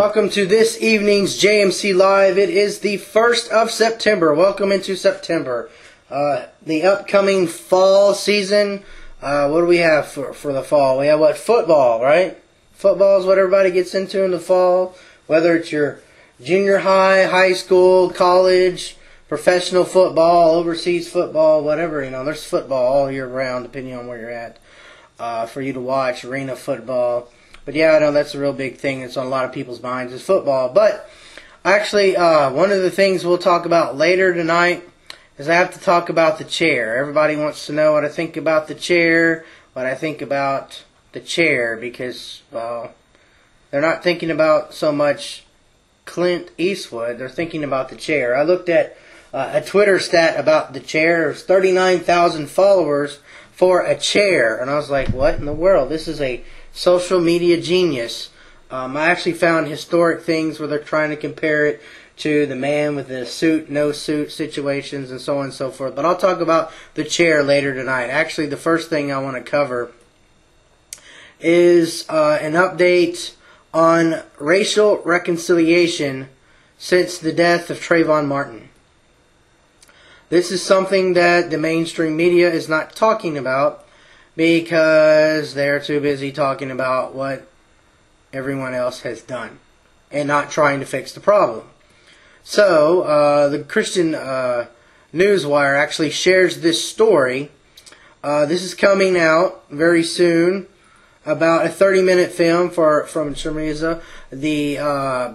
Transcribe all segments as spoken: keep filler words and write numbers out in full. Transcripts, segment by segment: Welcome to this evening's J M C Live. It is the first of September. Welcome into September. Uh, the upcoming fall season. Uh, what do we have for, for the fall? We have what? Football, right? Football is what everybody gets into in the fall. Whether it's your junior high, high school, college, professional football, overseas football, whatever. You know, there's football all year round depending on where you're at uh, for you to watch. Arena football. But yeah, I know that's a real big thing that's on a lot of people's minds is football. But actually, uh, one of the things we'll talk about later tonight is I have to talk about the chair. Everybody wants to know what I think about the chair, what I think about the chair, because, well, they're not thinking about so much Clint Eastwood. They're thinking about the chair. I looked at uh, a Twitter stat about the chair. There's thirty-nine thousand followers for a chair. And I was like, what in the world? This is a social media genius. Um, I actually found historic things where they're trying to compare it to the man with the suit, no suit situations and so on and so forth. But I'll talk about the chair later tonight. Actually, the first thing I want to cover is uh, an update on racial reconciliation since the death of Trayvon Martin. This is something that the mainstream media is not talking about, because they're too busy talking about what everyone else has done and not trying to fix the problem. So, uh, the Christian uh, Newswire actually shares this story. Uh, this is coming out very soon, about a thirty-minute film for, from Charisma. The uh,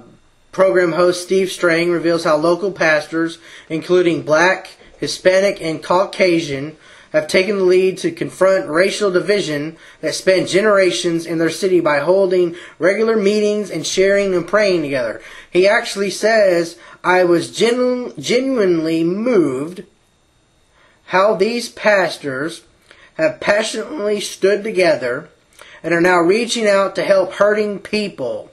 program host Steve Strang reveals how local pastors, including black, Hispanic, and Caucasian, have taken the lead to confront racial division that spanned generations in their city by holding regular meetings and sharing and praying together. He actually says, I was genu- genuinely moved how these pastors have passionately stood together and are now reaching out to help hurting people.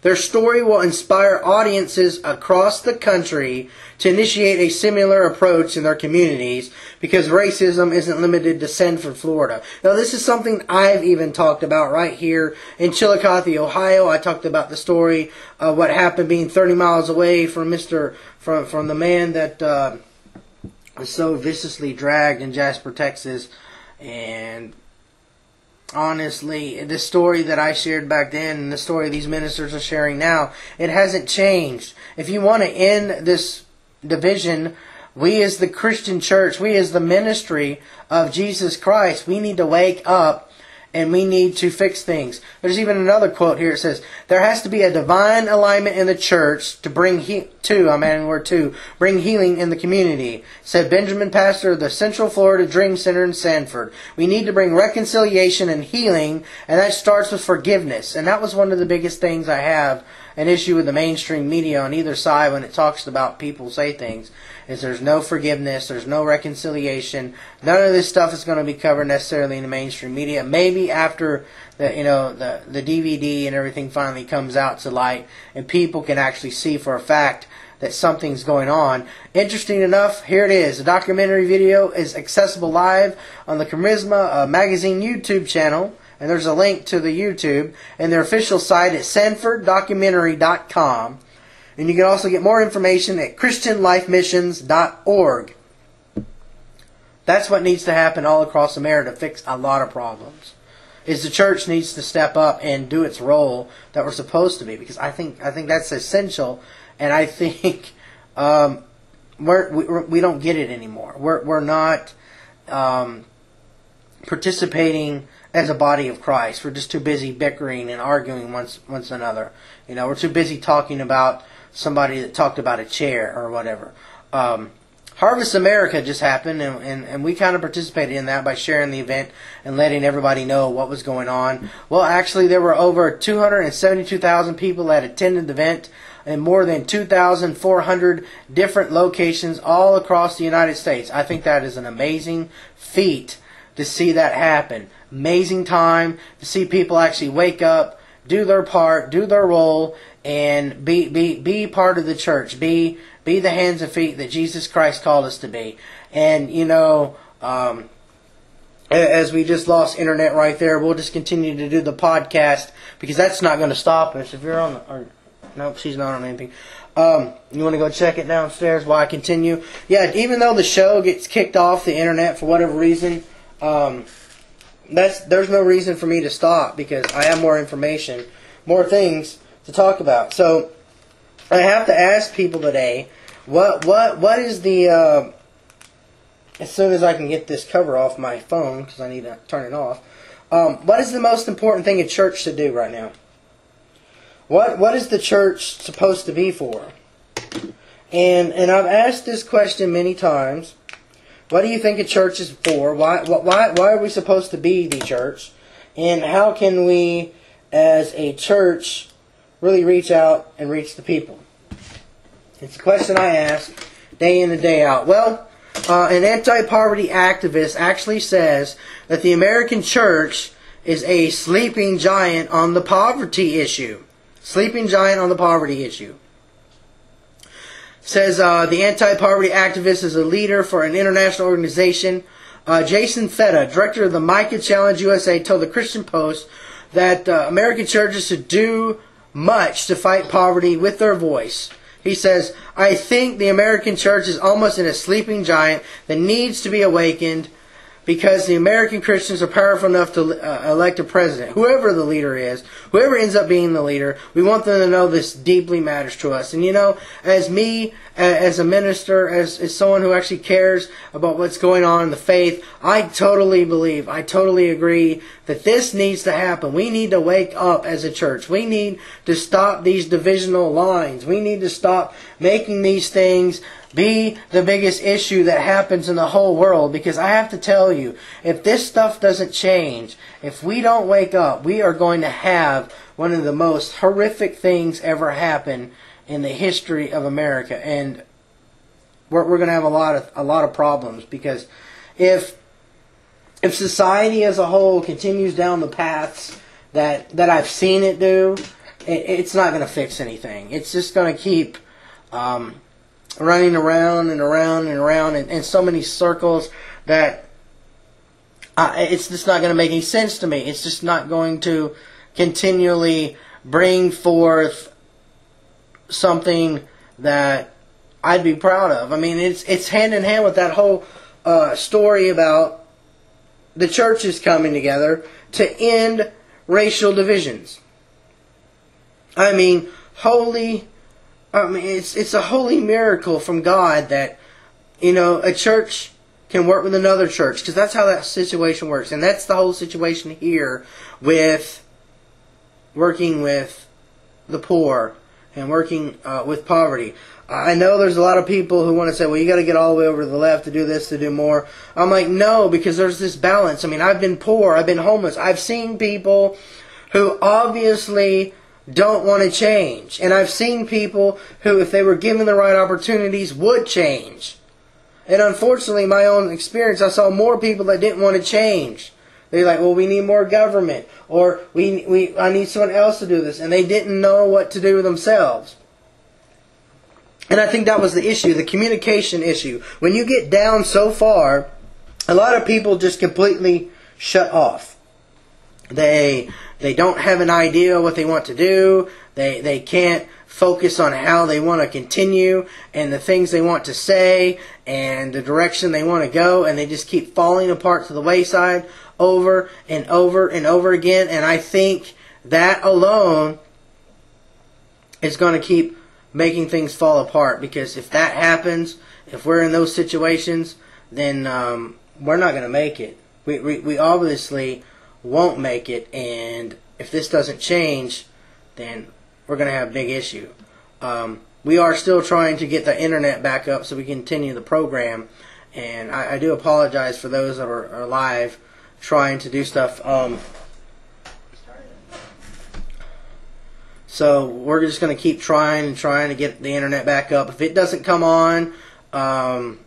Their story will inspire audiences across the country to initiate a similar approach in their communities, because racism isn't limited to Sanford, Florida. Now, this is something I've even talked about right here in Chillicothe, Ohio. I talked about the story of what happened being thirty miles away from Mister from from the man that uh, was so viciously dragged in Jasper, Texas, and honestly, the story that I shared back then and the story these ministers are sharing now, it hasn't changed. If you want to end this division, we as the Christian church, we as the ministry of Jesus Christ, we need to wake up and we need to fix things. There's even another quote here. It says, there has to be a divine alignment in the church to bring he- to, I'm adding the word to, bring healing in the community, said Benjamin, pastor of the Central Florida Dream Center in Sanford. We need to bring reconciliation and healing, and that starts with forgiveness. And that was one of the biggest things I have an issue with the mainstream media on either side when it talks about people say things, is there's no forgiveness, there's no reconciliation. None of this stuff is going to be covered necessarily in the mainstream media. Maybe after the you know the the D V D and everything finally comes out to light and people can actually see for a fact that something's going on. Interesting enough, here it is. The documentary video is accessible live on the Charisma uh, magazine YouTube channel, and there's a link to the YouTube and their official site at Sanford Documentary dot com. And you can also get more information at Christian Life Missions dot org. That's what needs to happen all across America to fix a lot of problems, is the church needs to step up and do its role that we're supposed to be, because I think I think that's essential, and I think um, we're, we we don't get it anymore. We're we're not um, participating as a body of Christ. We're just too busy bickering and arguing once once another. You know, we're too busy talking about somebody that talked about a chair or whatever. Um, Harvest America just happened, and, and, and we kind of participated in that by sharing the event and letting everybody know what was going on. Well, actually, there were over two hundred seventy-two thousand people that attended the event in more than two thousand four hundred different locations all across the United States. I think that is an amazing feat to see that happen. Amazing time to see people actually wake up, do their part, do their role, and be be be part of the church. Be be the hands and feet that Jesus Christ called us to be. And you know, um, as we just lost internet right there, we'll just continue to do the podcast because that's not going to stop us. If you're on the, or Nope, she's not on anything. Um, you want to go check it downstairs while I continue? Yeah, even though the show gets kicked off the internet for whatever reason, um, that's there's no reason for me to stop because I have more information, more things to talk about. So I have to ask people today, what what what is the uh, as soon as I can get this cover off my phone because I need to turn it off. Um, what is the most important thing a church should do right now? What what is the church supposed to be for? And and I've asked this question many times. What do you think a church is for? Why why why are we supposed to be the church? And how can we, as a church, really reach out and reach the people? It's a question I ask day in and day out. Well, uh, an anti-poverty activist actually says that the American church is a sleeping giant on the poverty issue. Sleeping giant on the poverty issue. Says uh, the anti-poverty activist is a leader for an international organization. Uh, Jason Feta, director of the Micah Challenge U S A, told the Christian Post that uh, American churches should do much to fight poverty with their voice. He says, "I think the American church is almost in a sleeping giant that needs to be awakened because the American Christians are powerful enough to uh, elect a president. Whoever the leader is, whoever ends up being the leader, we want them to know this deeply matters to us." And you know, as me, as a minister, as, as someone who actually cares about what's going on in the faith, I totally believe, I totally agree that this needs to happen. We need to wake up as a church. We need to stop these divisional lines. We need to stop making these things be the biggest issue that happens in the whole world, because I have to tell you, if this stuff doesn't change, if we don't wake up, we are going to have one of the most horrific things ever happen in the history of America, and we're, we're going to have a lot of a lot of problems, because if if society as a whole continues down the paths that that I've seen it do, it, it's not going to fix anything. It's just going to keep um, running around and around and around in, in so many circles that uh, it's just not going to make any sense to me. It's just not going to continually bring forth something that I'd be proud of. I mean, it's it's hand in hand with that whole uh, story about the churches coming together to end racial divisions. I mean, holy, I mean, it's it's a holy miracle from God that, you know, a church can work with another church, because that's how that situation works, and that's the whole situation here with working with the poor and working uh, with poverty. I know there's a lot of people who want to say, well, you got to get all the way over to the left to do this, to do more. I'm like, no, because there's this balance. I mean, I've been poor. I've been homeless. I've seen people who obviously don't want to change. And I've seen people who, if they were given the right opportunities, would change. And unfortunately, my own experience, I saw more people that didn't want to change. They're like, well, we need more government, or we we I need someone else to do this, and they didn't know what to do with themselves. And I think that was the issue, the communication issue. When you get down so far, a lot of people just completely shut off. They they don't have an idea what they want to do. They they can't focus on how they want to continue and the things they want to say and the direction they want to go, and they just keep falling apart to the wayside over and over and over again. And I think that alone is going to keep making things fall apart, because if that happens, if we're in those situations, then um, we're not going to make it. We, we, we obviously won't make it, and if this doesn't change, then we're going to have a big issue. Um, we are still trying to get the internet back up so we can continue the program, and I, I do apologize for those that are, are live trying to do stuff. Um, so we're just going to keep trying and trying to get the internet back up. If it doesn't come on, um,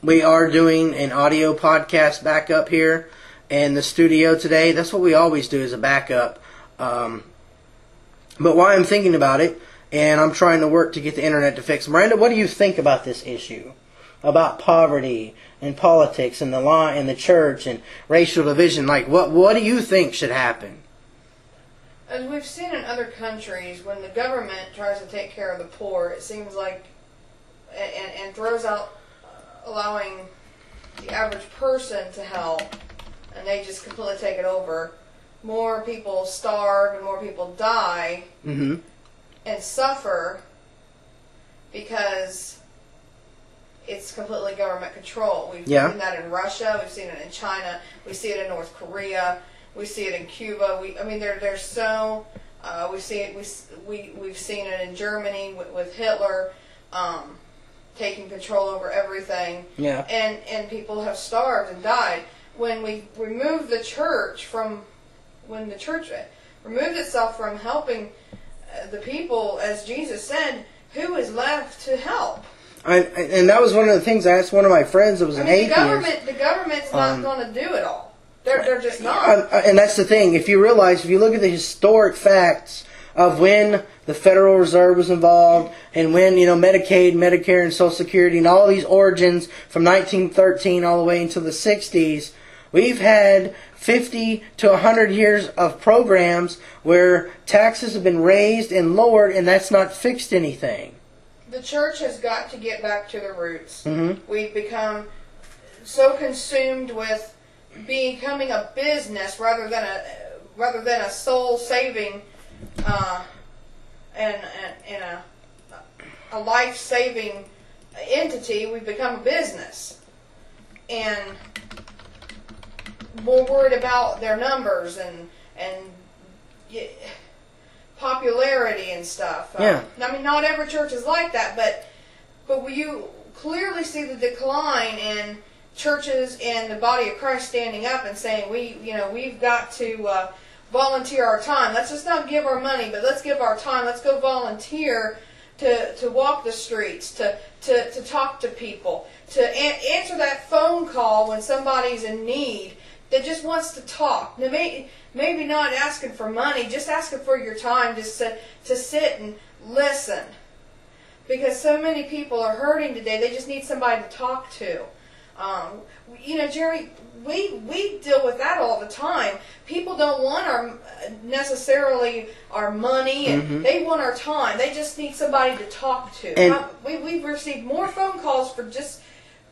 we are doing an audio podcast backup here in the studio today. That's what we always do, is a backup. Um, But while I'm thinking about it, and I'm trying to work to get the internet to fix, Miranda, what do you think about this issue, about poverty and politics and the law and the church and racial division? Like, what what do you think should happen? As we've seen in other countries, when the government tries to take care of the poor, it seems like, and, and throws out allowing the average person to help, and they just completely take it over, more people starve and more people die mm-hmm. and suffer because it's completely government control. We've yeah. seen that in Russia. We've seen it in China. We see it in North Korea. We see it in Cuba. We, I mean, there, there's so. Uh, we see it. We we we've seen it in Germany with, with Hitler, um, taking control over everything. Yeah. And and people have starved and died. When we remove the church from, when the church removed itself from helping the people, as Jesus said, who is left to help? I, and that was one of the things I asked one of my friends that was I an mean, atheist. The government, the government's not um, going to do it all. They're, they're just not. And that's the thing. If you realize, if you look at the historic facts of when the Federal Reserve was involved and when, you know, Medicaid, Medicare, and Social Security and all these origins from nineteen thirteen all the way into the sixties, we've had fifty to one hundred years of programs where taxes have been raised and lowered, and that's not fixed anything. The church has got to get back to the roots. Mm-hmm. We've become so consumed with becoming a business rather than a rather than a soul saving uh, and, and and a a life saving entity. We've become a business, and more worried about their numbers and and. Yeah, popularity and stuff. Yeah. Um, I mean, not every church is like that, but but you clearly see the decline in churches and the body of Christ standing up and saying, we, you know, we've got to uh, volunteer our time. Let's just not give our money, but let's give our time. Let's go volunteer to to walk the streets, to to to talk to people, to a answer that phone call when somebody's in need. That just wants to talk. Now, maybe, maybe not asking for money, just asking for your time, just to, to sit and listen. Because so many people are hurting today, they just need somebody to talk to. Um, you know, Jerry, we, we deal with that all the time. People don't want our necessarily our money, and mm-hmm. they want our time. They just need somebody to talk to. And I, we, we've received more phone calls for just...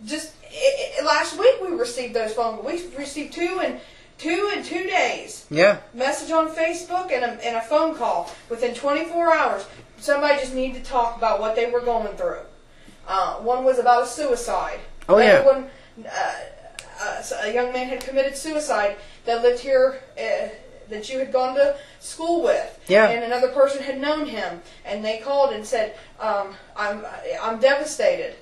Just it, it, last week we received those phone calls. We received two in two in two days. Yeah. Message on Facebook and a, and a phone call within twenty-four hours. Somebody just needed to talk about what they were going through. Uh, one was about a suicide. Oh yeah. One, uh, uh, a young man had committed suicide that lived here uh, that you had gone to school with. Yeah. And another person had known him, and they called and said, um, "I'm I'm devastated.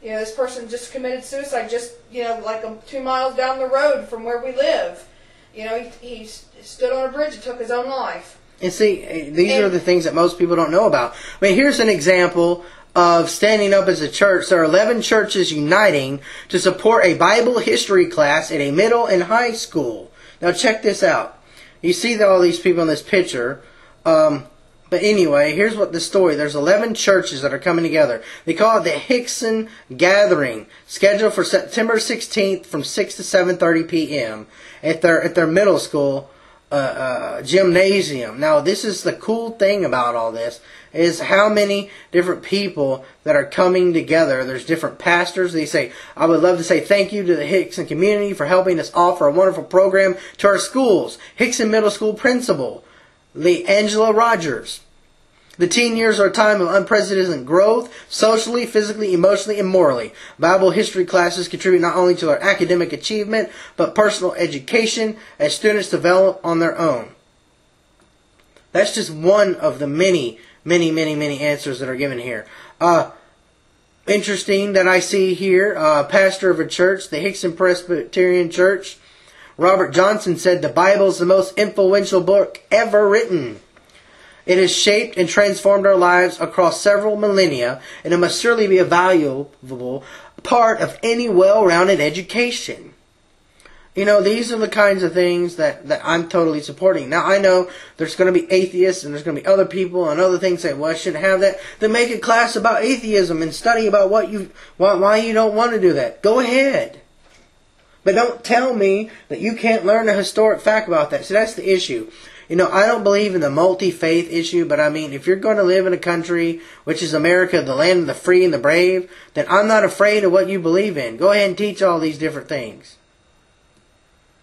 You know, this person just committed suicide just, you know, like a, two miles down the road from where we live. You know, he, he stood on a bridge and took his own life." And see, these and, are the things that most people don't know about. I mean, here's an example of standing up as a church. There are eleven churches uniting to support a Bible history class at a middle and high school. Now, check this out. You see all these people in this picture. Um... But anyway, here's what the story. There's eleven churches that are coming together. They call it the Hixson Gathering, scheduled for September sixteenth from six to seven thirty p m at their at their middle school uh, uh, gymnasium. Now, this is the cool thing about all this is how many different people that are coming together. There's different pastors. They say, "I would love to say thank you to the Hixson community for helping us offer a wonderful program to our schools." Hixson Middle School principal LeAngela Rogers: "The teen years are a time of unprecedented growth, socially, physically, emotionally, and morally. Bible history classes contribute not only to their academic achievement, but personal education as students develop on their own." That's just one of the many, many, many, many answers that are given here. Uh, interesting that I see here, uh, pastor of a church, the Hixson Presbyterian Church, Robert Johnson, said, "The Bible is the most influential book ever written. It has shaped and transformed our lives across several millennia, and it must surely be a valuable part of any well-rounded education." You know, these are the kinds of things that, that I'm totally supporting. Now, I know there's going to be atheists and there's going to be other people and other things that, well, I shouldn't have that. Then make a class about atheism and study about what you, why, why you don't want to do that. Go ahead. But don't tell me that you can't learn a historic fact about that. So that's the issue. You know, I don't believe in the multi-faith issue, but I mean, if you're going to live in a country, which is America, the land of the free and the brave, then I'm not afraid of what you believe in. Go ahead and teach all these different things.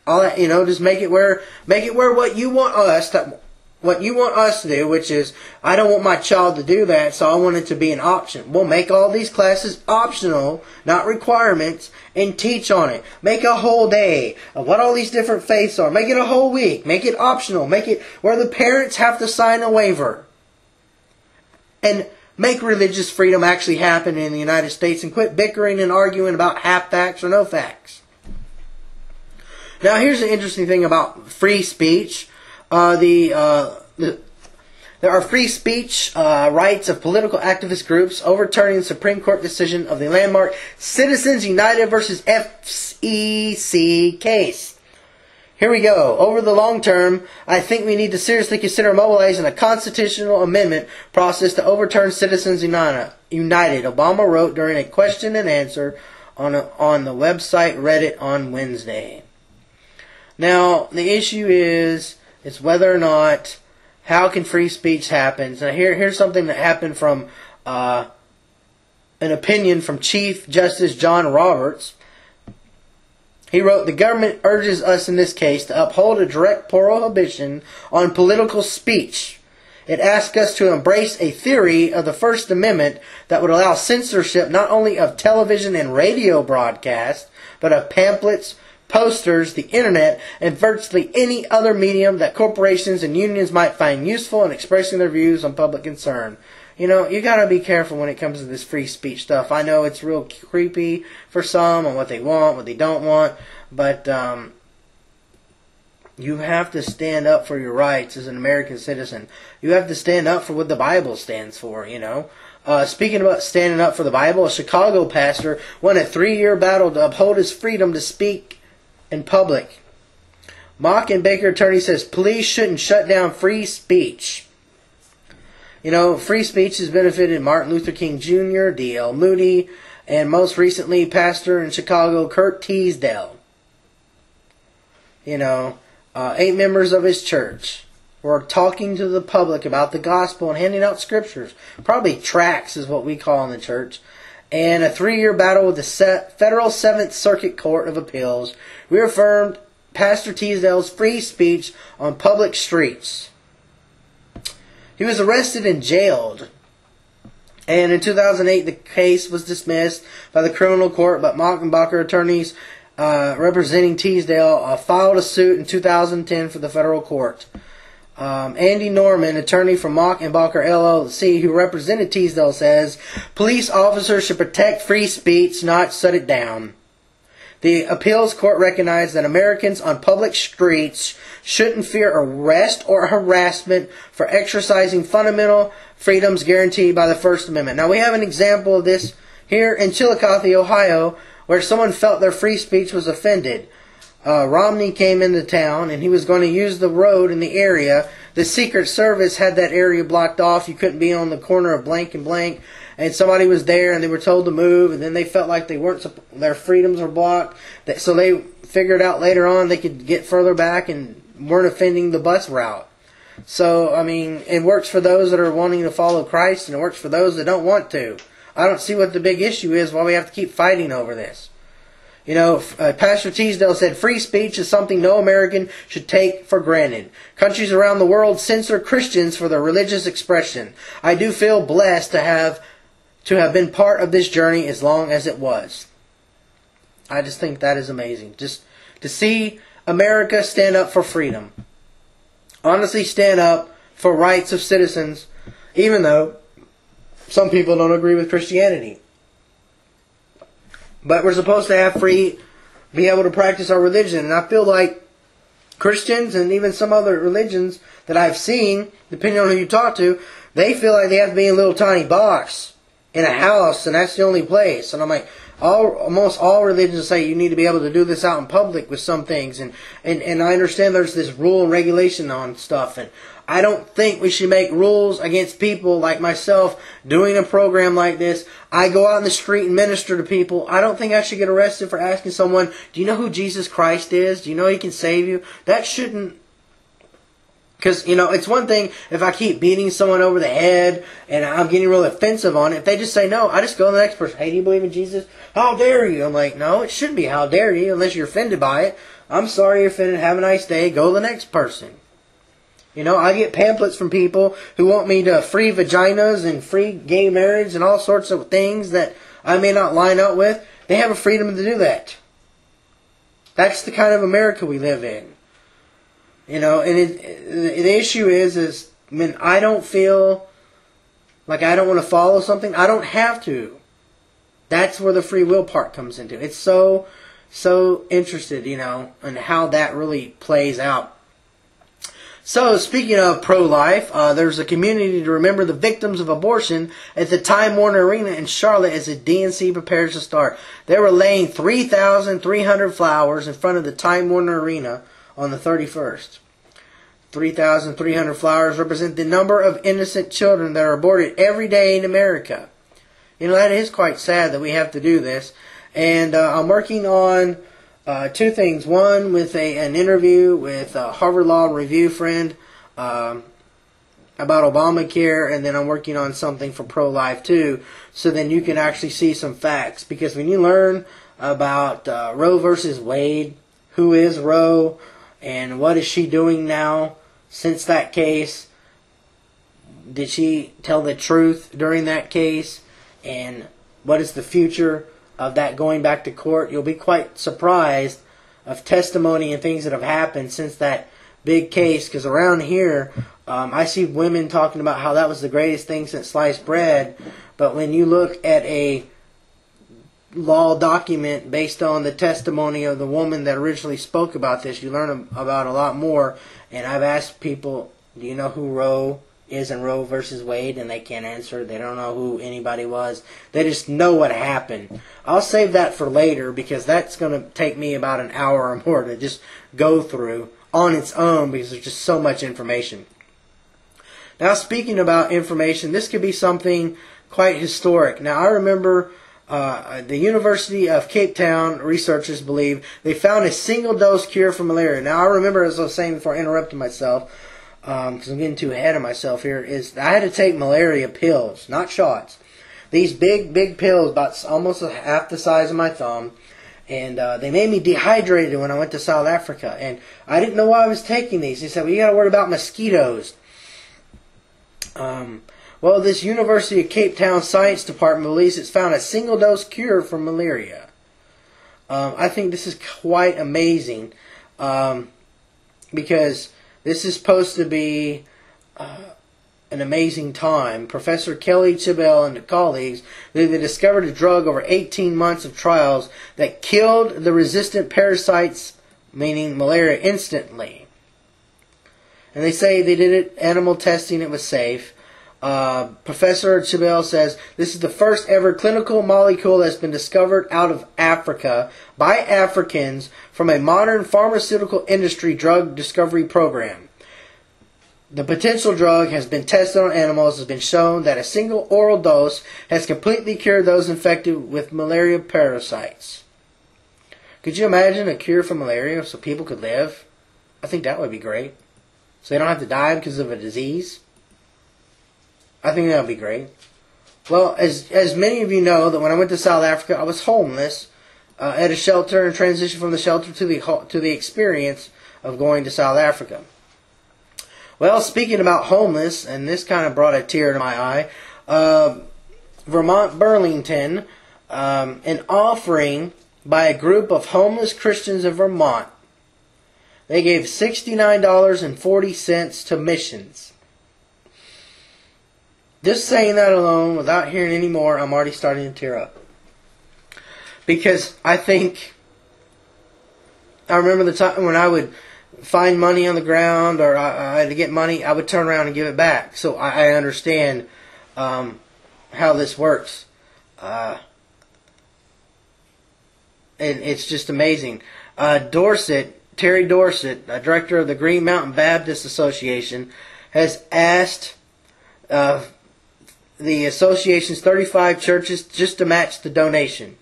All that, you know, just make it where, make it where what you want us to, what you want us to do, which is, I don't want my child to do that, so I want it to be an option. We'll make all these classes optional, not requirements, and teach on it. Make a whole day of what all these different faiths are. Make it a whole week. Make it optional. Make it where the parents have to sign a waiver. And make religious freedom actually happen in the United States, and quit bickering and arguing about half facts or no facts. Now, here's the interesting thing about free speech. Uh, the, uh, the there are free speech uh, rights of political activist groups overturning the Supreme Court decision of the landmark Citizens United versus F E C case. Here we go. Over the long term, I think we need to seriously consider mobilizing a constitutional amendment process to overturn Citizens United, Obama wrote during a question and answer on a, on the website Reddit on Wednesday. Now, the issue is, it's whether or not, how can free speech happen? Now, here, here's something that happened from uh, an opinion from Chief Justice John Roberts. He wrote, "The government urges us in this case to uphold a direct prohibition on political speech. It asks us to embrace a theory of the First Amendment that would allow censorship not only of television and radio broadcasts, but of pamphlets, posters, the internet, and virtually any other medium that corporations and unions might find useful in expressing their views on public concern." You know, you got to be careful when it comes to this free speech stuff. I know it's real creepy for some on what they want, what they don't want, but um, you have to stand up for your rights as an American citizen. You have to stand up for what the Bible stands for, you know. Uh, speaking about standing up for the Bible, a Chicago pastor won a three-year battle to uphold his freedom to speak in public. Mock and Balker attorney says police shouldn't shut down free speech. You know, free speech has benefited Martin Luther King Junior, D L Moody, and most recently, pastor in Chicago, Kurt Teesdale. You know, uh, eight members of his church were talking to the public about the gospel and handing out scriptures. Probably tracts is what we call in the church. And a three-year battle with the Federal Seventh Circuit Court of Appeals reaffirmed Pastor Teasdale's free speech on public streets. He was arrested and jailed. And in two thousand eight, the case was dismissed by the criminal court, but Mock and Balker attorneys uh, representing Teasdale uh, filed a suit in two thousand ten for the federal court. Um, Andy Norman, attorney for Mock and Balker L L C, who represented Teasdale, says police officers should protect free speech, not shut it down. The appeals court recognized that Americans on public streets shouldn't fear arrest or harassment for exercising fundamental freedoms guaranteed by the First Amendment. Now, we have an example of this here in Chillicothe, Ohio, where someone felt their free speech was offended. Uh, Romney came into town, and he was going to use the road in the area. The Secret Service had that area blocked off. You couldn't be on the corner of blank and blank. And somebody was there, and they were told to move, and then they felt like they weren't, their freedoms were blocked. So they figured out later on they could get further back and weren't offending the bus route. So, I mean, it works for those that are wanting to follow Christ, and it works for those that don't want to. I don't see what the big issue is, why we have to keep fighting over this. You know, uh, Pastor Teasdale said, "Free speech is something no American should take for granted. Countries around the world censor Christians for their religious expression. I do feel blessed to have to have been part of this journey as long as it was." I just think that is amazing. Just to see America stand up for freedom. Honestly, stand up for rights of citizens, even though some people don't agree with Christianity. But we're supposed to have free, be able to practice our religion. And I feel like Christians and even some other religions that I've seen, depending on who you talk to, they feel like they have to be in a little tiny box, in a house, and that's the only place. And I'm like, all, almost all religions say you need to be able to do this out in public with some things. And, and, and I understand there's this rule and regulation on stuff. And I don't think we should make rules against people like myself doing a program like this. I go out in the street and minister to people. I don't think I should get arrested for asking someone, "Do you know who Jesus Christ is? Do you know He can save you?" That shouldn't Because, you know, it's one thing if I keep beating someone over the head and I'm getting real offensive on it. If they just say no, I just go to the next person. Hey, do you believe in Jesus? How dare you? I'm like, no, it shouldn't be how dare you unless you're offended by it. I'm sorry you're offended. Have a nice day. Go to the next person. You know, I get pamphlets from people who want me to free vaginas and free gay marriage and all sorts of things that I may not line up with. They have a freedom to do that. That's the kind of America we live in. You know, and it, the issue is, is when I don't feel like I don't want to follow something, I don't have to. That's where the free will part comes into. It's so, so interested, you know, in how that really plays out. So, speaking of pro-life, uh, there's a community to remember the victims of abortion at the Time Warner Arena in Charlotte as the D N C prepares to start. They were laying three thousand three hundred flowers in front of the Time Warner Arena on the thirty-first. three thousand three hundred flowers represent the number of innocent children that are aborted every day in America. You know, that is quite sad that we have to do this. And uh, I'm working on uh, two things. One, with a, an interview with a Harvard Law Review friend um, about Obamacare, and then I'm working on something for pro-life too, so then you can actually see some facts. Because when you learn about uh, Roe versus Wade, who is Roe, and what is she doing now since that case? Did she tell the truth during that case? And what is the future of that going back to court? You'll be quite surprised of testimony and things that have happened since that big case. Because around here, um, I see women talking about how that was the greatest thing since sliced bread. But when you look at a law document based on the testimony of the woman that originally spoke about this, you learn about a lot more. And I've asked people, do you know who Roe is in Roe versus Wade? And they can't answer. They don't know who anybody was. They just know what happened. I'll save that for later, because that's going to take me about an hour or more to just go through on its own, because there's just so much information. Now, speaking about information, this could be something quite historic. Now, I remember Uh, the University of Cape Town researchers believe they found a single-dose cure for malaria. Now, I remember, as I was saying before I interrupted myself, because um, I'm getting too ahead of myself here, is I had to take malaria pills, not shots. These big, big pills, about almost half the size of my thumb, and uh, they made me dehydrated when I went to South Africa. And I didn't know why I was taking these. They said, well, you got to worry about mosquitoes. Um... Well, this University of Cape Town Science Department believes it's found a single-dose cure for malaria. Um, I think this is quite amazing, um, because this is supposed to be uh, an amazing time. Professor Kelly Chibel and colleagues, they, they discovered a drug over eighteen months of trials that killed the resistant parasites, meaning malaria, instantly. And they say they did it, animal testing, it was safe. Uh, Professor Chibel says, this is the first ever clinical molecule that's been discovered out of Africa by Africans from a modern pharmaceutical industry drug discovery program. The potential drug has been tested on animals, has been shown that a single oral dose has completely cured those infected with malaria parasites. Could you imagine a cure for malaria so people could live? I think that would be great. So they don't have to die because of a disease. I think that would be great. Well, as as many of you know, that when I went to South Africa, I was homeless uh, at a shelter and transitioned from the shelter to the to the experience of going to South Africa. Well, speaking about homeless, and this kind of brought a tear to my eye, uh, Vermont Burlington, um, an offering by a group of homeless Christians in Vermont. They gave sixty-nine dollars and forty cents to missions. Just saying that alone, without hearing any more, I'm already starting to tear up. Because I think, I remember the time when I would find money on the ground, or I, I had to get money, I would turn around and give it back. So I, I understand um, how this works. Uh, and it's just amazing. Uh, Dorset, Terry Dorset, a director of the Green Mountain Baptist Association, has asked Uh, the association's thirty-five churches just to match the donation.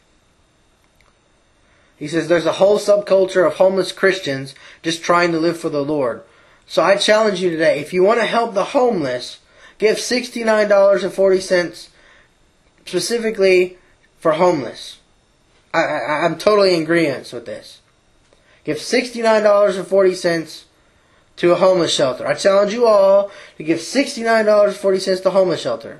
He says, there's a whole subculture of homeless Christians just trying to live for the Lord. So I challenge you today, if you want to help the homeless, give sixty-nine dollars and forty cents specifically for homeless. I, I, I'm totally in agreement with this. Give sixty-nine dollars and forty cents to a homeless shelter. I challenge you all to give sixty-nine dollars and forty cents to a homeless shelter.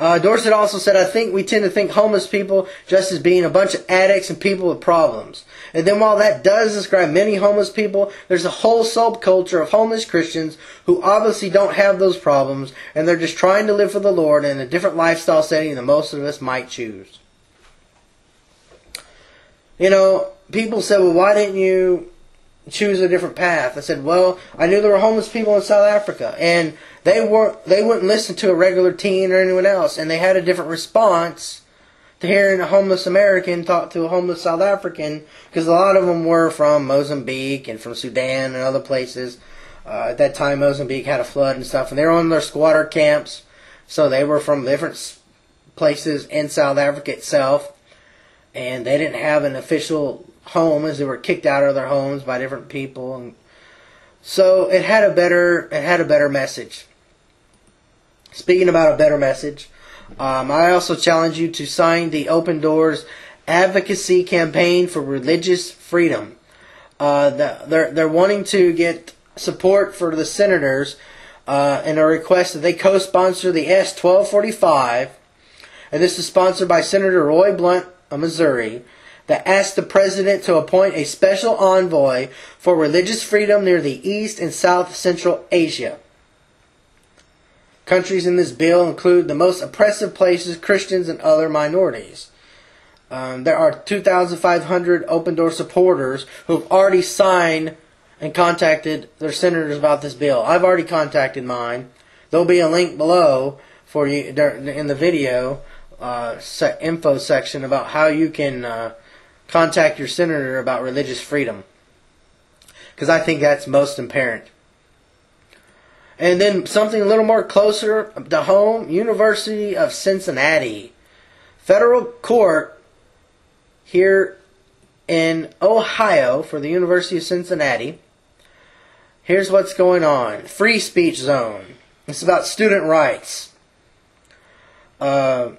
Uh, Dorset also said, I think we tend to think homeless people just as being a bunch of addicts and people with problems. And then while that does describe many homeless people, there's a whole subculture of homeless Christians who obviously don't have those problems, and they're just trying to live for the Lord in a different lifestyle setting than most of us might choose. You know, people said, well, why didn't you choose a different path? I said, well, I knew there were homeless people in South Africa, and they weren't they wouldn't listen to a regular teen or anyone else, and they had a different response to hearing a homeless American talk to a homeless South African, because a lot of them were from Mozambique and from Sudan and other places. Uh, at that time, Mozambique had a flood and stuff, and they were on their squatter camps, so they were from different places in South Africa itself, and they didn't have an official home, as they were kicked out of their homes by different people, and so it had a better it had a better message. Speaking about a better message, um, I also challenge you to sign the Open Doors advocacy campaign for religious freedom. Uh, the, they're they're wanting to get support for the senators, uh, and a request that they co-sponsor the S twelve forty-five, and this is sponsored by Senator Roy Blunt of Missouri, that asked the president to appoint a special envoy for religious freedom near the East and South Central Asia. Countries in this bill include the most oppressive places, Christians, and other minorities. Um, there are two thousand five hundred Open Door supporters who have already signed and contacted their senators about this bill. I've already contacted mine. There'll be a link below for you in the video uh, info section about how you can Uh, contact your senator about religious freedom, because I think that's most apparent. And then something a little more closer to home, University of Cincinnati. Federal court here in Ohio for the University of Cincinnati. Here's what's going on. Free speech zone. It's about student rights. Uh...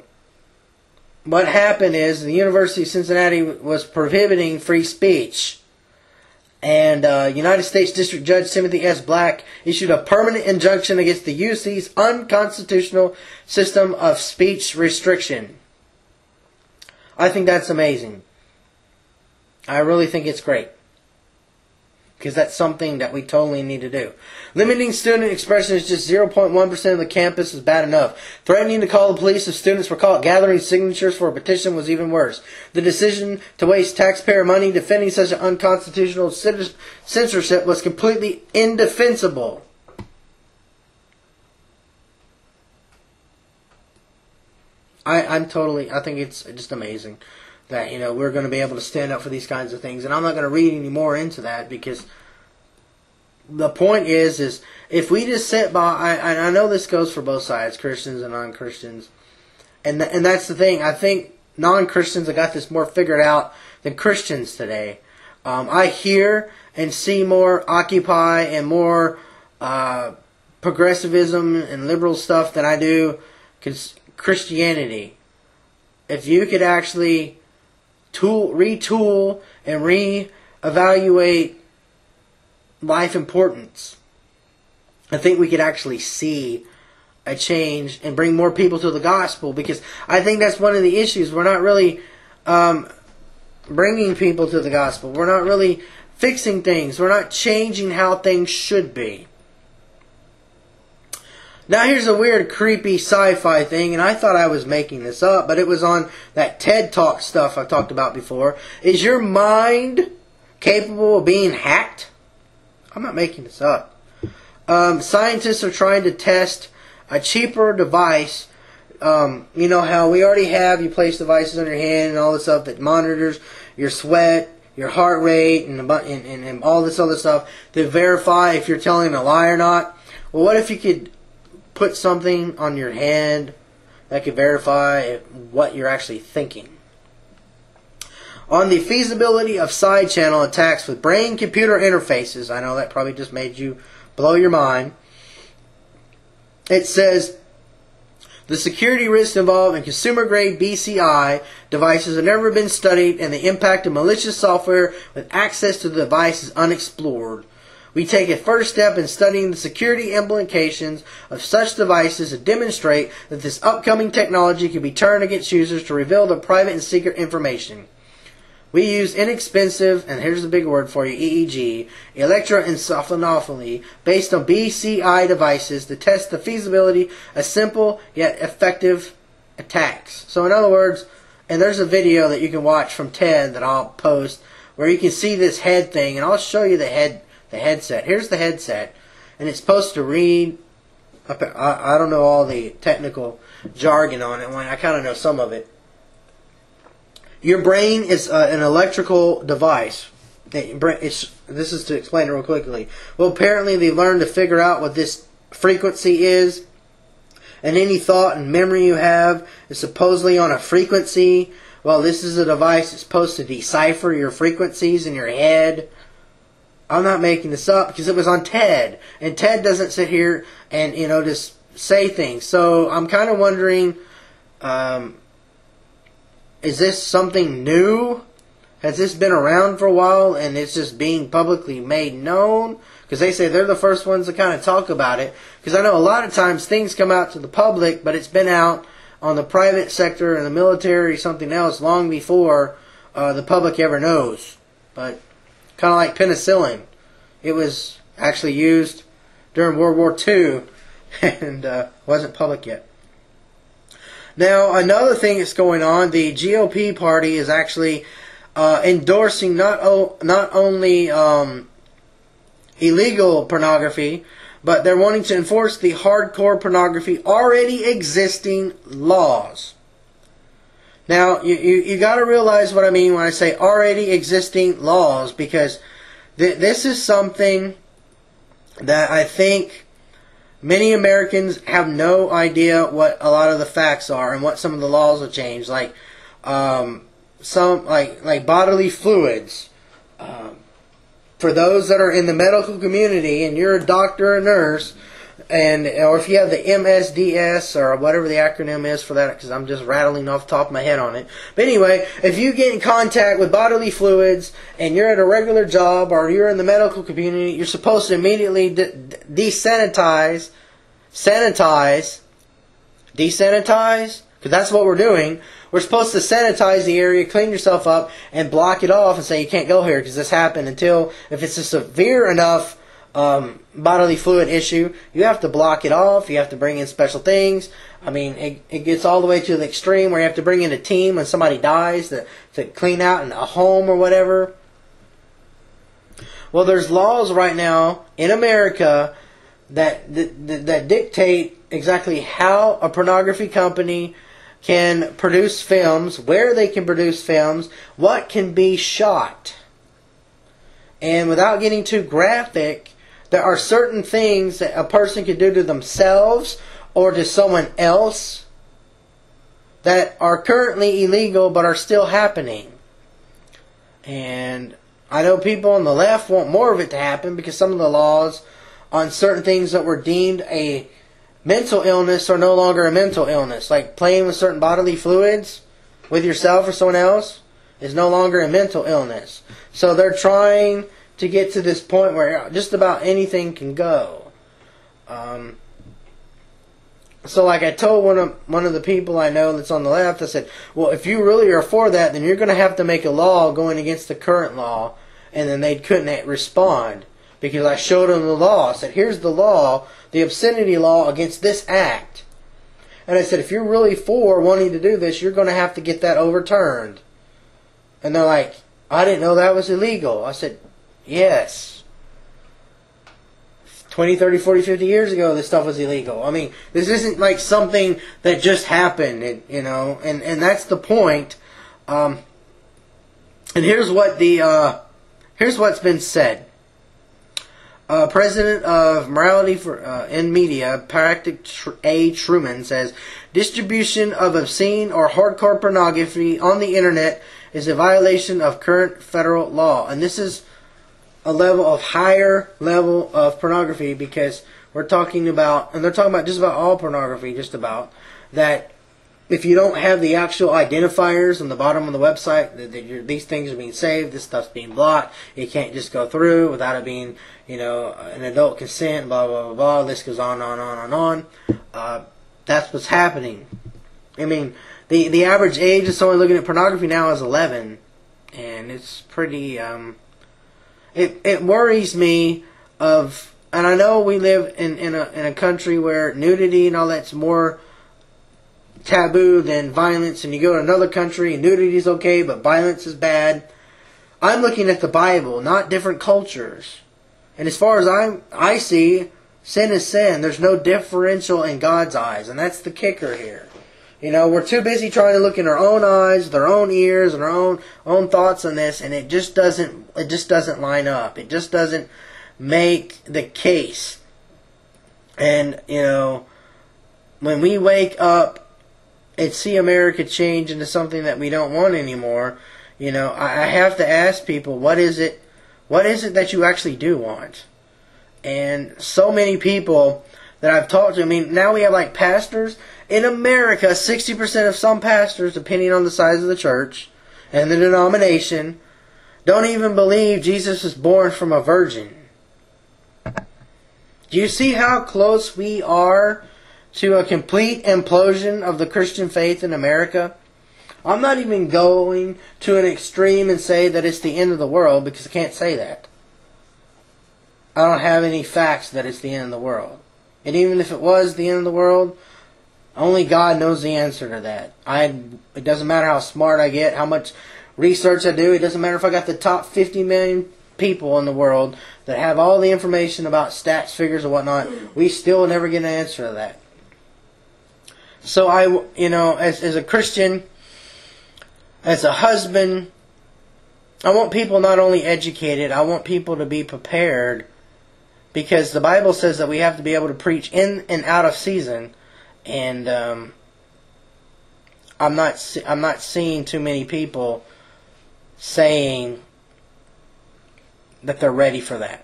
What happened is the University of Cincinnati was prohibiting free speech. And uh, United States District Judge Timothy S. Black issued a permanent injunction against the U C's unconstitutional system of speech restriction. I think that's amazing. I really think it's great, because that's something that we totally need to do. Limiting student expression is just zero point one percent of the campus is bad enough. Threatening to call the police if students were caught gathering signatures for a petition was even worse. The decision to waste taxpayer money defending such an unconstitutional censorship was completely indefensible. I, I'm totally, I think it's just amazing that, you know, we're going to be able to stand up for these kinds of things. And I'm not going to read any more into that, because the point is, is if we just sit by, and I know this goes for both sides, Christians and non-Christians, and th- and that's the thing. I think non-Christians have got this more figured out than Christians today. Um, I hear and see more Occupy and more uh, progressivism and liberal stuff than I do Christianity. If you could actually Tool, retool and reevaluate life importance, I think we could actually see a change and bring more people to the gospel, because I think that's one of the issues. We're not really um, bringing people to the gospel. We're not really fixing things. We're not changing how things should be. Now here's a weird, creepy sci-fi thing, and I thought I was making this up, but it was on that TED Talk stuff I talked about before. Is your mind capable of being hacked? I'm not making this up. Um, scientists are trying to test a cheaper device. Um, you know how we already have, you place devices on your hand and all this stuff that monitors your sweat, your heart rate, and, and, and, and all this other stuff to verify if you're telling a lie or not. Well, what if you could put something on your hand that could verify what you're actually thinking? on the feasibility of side channel attacks with brain computer interfaces. I know that probably just made you blow your mind. It says the security risks involved in consumer grade B C I devices have never been studied, and the impact of malicious software with access to the device is unexplored. We take a first step in studying the security implications of such devices to demonstrate that this upcoming technology can be turned against users to reveal their private and secret information. We use inexpensive, and here's the big word for you, E E G, electroencephalography, based on B C I devices to test the feasibility of simple yet effective attacks. So in other words, and there's a video that you can watch from TED that I'll post where you can see this head thing, and I'll show you the head. The headset. Here's the headset, and it's supposed to read. I don't know all the technical jargon on it. I kind of know some of it. Your brain is uh, an electrical device. It's, this is to explain it real quickly. Well, apparently they learned to figure out what this frequency is, and any thought and memory you have is supposedly on a frequency. Well, this is a device that's supposed to decipher your frequencies in your head. I'm not making this up because it was on TED, and TED doesn't sit here and, you know, just say things. So I'm kind of wondering, um, is this something new? Has this been around for a while and it's just being publicly made known? Because they say they're the first ones to kind of talk about it. Because I know a lot of times things come out to the public, but it's been out on the private sector and the military, something else, long before uh, the public ever knows. But kind of like penicillin. It was actually used during World War Two and uh, wasn't public yet. Now, another thing that's going on, the G O P party is actually uh, endorsing not, o not only um, illegal pornography, but they're wanting to enforce the hardcore pornography already existing laws. Now, you, you, you got to realize what I mean when I say already existing laws, because th this is something that I think many Americans have no idea what a lot of the facts are and what some of the laws will change, like um, some like like bodily fluids. Um, for those that are in the medical community and you're a doctor or nurse, and or if you have the M S D S or whatever the acronym is for that, because I'm just rattling off the top of my head on it. But anyway, if you get in contact with bodily fluids and you're at a regular job or you're in the medical community, you're supposed to immediately de desanitize, sanitize, desanitize, because that's what we're doing. We're supposed to sanitize the area, clean yourself up, and block it off and say you can't go here because this happened until, if it's a severe enough Um, bodily fluid issue, you have to block it off, you have to bring in special things. I mean, it, it gets all the way to the extreme where you have to bring in a team when somebody dies to, to clean out in a home or whatever. Well, there's laws right now in America that, that, that dictate exactly how a pornography company can produce films, where they can produce films, what can be shot. And without getting too graphic, there are certain things that a person can do to themselves or to someone else that are currently illegal but are still happening. And I know people on the left want more of it to happen because some of the laws on certain things that were deemed a mental illness are no longer a mental illness. Like playing with certain bodily fluids with yourself or someone else is no longer a mental illness. So they're trying to get to this point where just about anything can go. Um, so like I told one of, one of the people I know that's on the left, I said, well, if you really are for that, then you're going to have to make a law going against the current law. And then they couldn't respond because I showed them the law. I said, here's the law, the obscenity law against this act. And I said, if you're really for wanting to do this, you're going to have to get that overturned. And they're like, I didn't know that was illegal. I said, yes. twenty, thirty, forty, fifty years ago, this stuff was illegal. I mean, this isn't like something that just happened, and, you know, and, and that's the point. Um, and here's what the, uh, here's what's been said. Uh, President of Morality for uh, in Media, Patrick A. Truman, says, distribution of obscene or hardcore pornography on the internet is a violation of current federal law. And this is a level of higher level of pornography, because we're talking about, and they're talking about just about all pornography, just about, that if you don't have the actual identifiers on the bottom of the website, that, that you're, these things are being saved, this stuff's being blocked, you can't just go through without it being, you know, an adult consent, blah, blah, blah, blah, this goes on, on, on, on, on. Uh, that's what's happening. I mean, the, the average age of someone looking at pornography now is eleven, and it's pretty, um, it, it worries me of, and I know we live in, in, a, in a country where nudity and all that's more taboo than violence, and you go to another country and nudity is okay, but violence is bad. I'm looking at the Bible, not different cultures. And as far as I I see, sin is sin. There's no differential in God's eyes, and that's the kicker here. You know, we're too busy trying to look in our own eyes, their own ears, and our own own thoughts on this, and it just doesn't it just doesn't line up. It just doesn't make the case. And you know, when we wake up and see America change into something that we don't want anymore, you know, I, I have to ask people, what is it, what is it that you actually do want? And so many people that I've talked to, I mean, now we have like pastors in America, sixty percent of some pastors, depending on the size of the church and the denomination, don't even believe Jesus was born from a virgin. Do you see how close we are to a complete implosion of the Christian faith in America? I'm not even going to an extreme and say that it's the end of the world, because I can't say that. I don't have any facts that it's the end of the world. And even if it was the end of the world, only God knows the answer to that. I, it doesn't matter how smart I get, how much research I do. It doesn't matter if I got the top fifty million people in the world that have all the information about stats, figures, and whatnot. We still never get an answer to that. So I, you know, as, as a Christian, as a husband, I want people not only educated, I want people to be prepared, because the Bible says that we have to be able to preach in and out of season, and um, I'm not, I'm not seeing too many people saying that they're ready for that,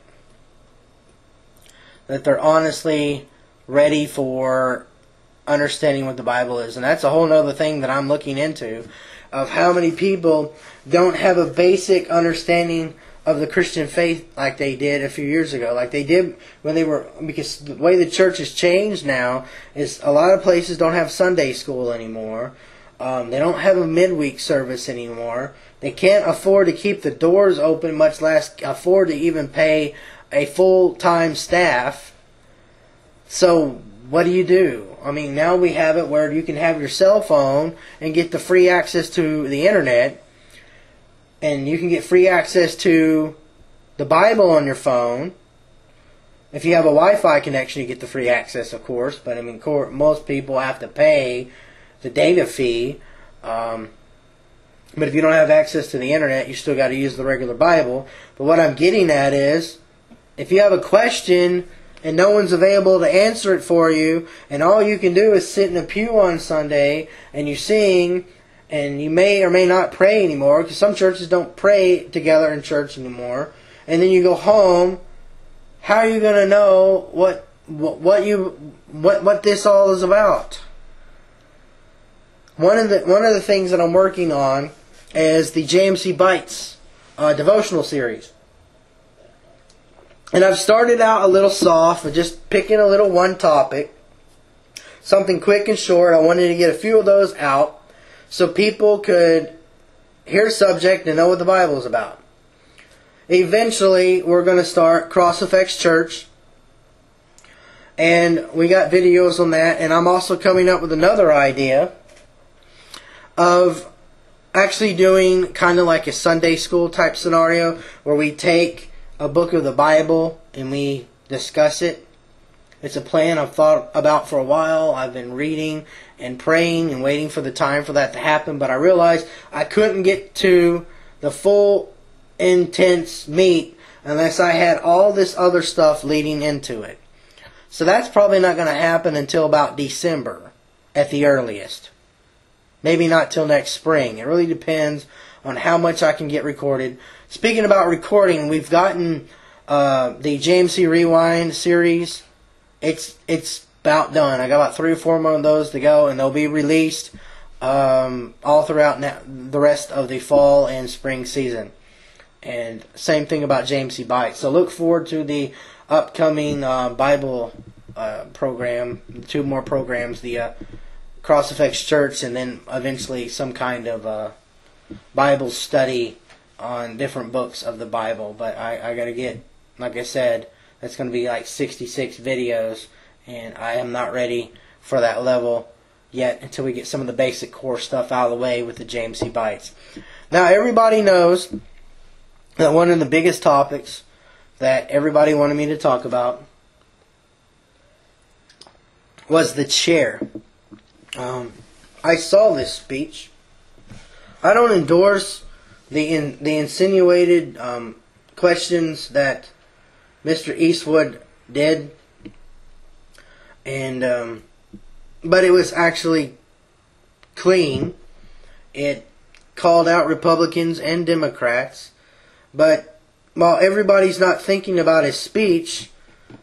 that they're honestly ready for understanding what the Bible is. And that's a whole other thing that I'm looking into, of how many people don't have a basic understanding of the Christian faith like they did a few years ago, like they did when they were, because the way the church has changed now is a lot of places don't have Sunday school anymore. Um, they don't have a midweek service anymore. They can't afford to keep the doors open, much less afford to even pay a full-time staff. So what do you do? I mean, now we have it where you can have your cell phone and get the free access to the internet, and you can get free access to the Bible on your phone. If you have a Wi-Fi connection, you get the free access, of course, but I mean, most people have to pay the data fee. Um, but if you don't have access to the internet, you still got to use the regular Bible. But what I'm getting at is, if you have a question and no one's available to answer it for you, and all you can do is sit in a pew on Sunday, and you sing, and you may or may not pray anymore, because some churches don't pray together in church anymore, and then you go home, how are you going to know what, what what you what what this all is about? One of the one of the things that I'm working on is the J M C Bites uh, devotional series. And I've started out a little soft with just picking a little one topic, something quick and short. I wanted to get a few of those out so people could hear subject and know what the Bible is about. Eventually, we're going to start Cross Effects Church, and we got videos on that. And I'm also coming up with another idea of actually doing kind of like a Sunday school type scenario, where we take a book of the Bible and we discuss it. It's a plan I've thought about for a while. I've been reading and praying and waiting for the time for that to happen, but I realized I couldn't get to the full intense meat unless I had all this other stuff leading into it. So that's probably not going to happen until about December at the earliest. Maybe not till next spring. It really depends on how much I can get recorded. Speaking about recording, we've gotten uh, the J M C Rewind series. It's it's about done. I got about three or four more of those to go, and they'll be released um, all throughout now, the rest of the fall and spring season. And same thing about J M C Bites. So look forward to the upcoming uh, Bible uh, program, two more programs, the uh, Cross Effects Church, and then eventually some kind of uh, Bible study on different books of the Bible. But I, I got to get, like I said, that's going to be like sixty-six videos, and I am not ready for that level yet until we get some of the basic core stuff out of the way with the J M C Bites. Now, everybody knows that one of the biggest topics that everybody wanted me to talk about was the chair. Um, I saw this speech. I don't endorse the in, the insinuated um, questions that Mister Eastwood did, and um, but it was actually clean. It called out Republicans and Democrats, but while everybody's not thinking about his speech,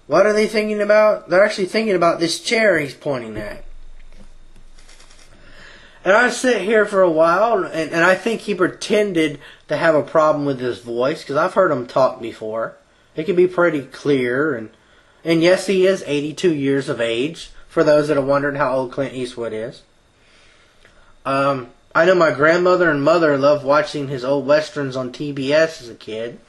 what are they thinking about? They're actually thinking about this chair he's pointing at. And I sit here for a while, and, and I think he pretended to have a problem with his voice, because I've heard him talk before. It can be pretty clear. And, and yes, he is eighty-two years of age, for those that are wondering how old Clint Eastwood is. Um, I know my grandmother and mother loved watching his old westerns on T B S as a kid.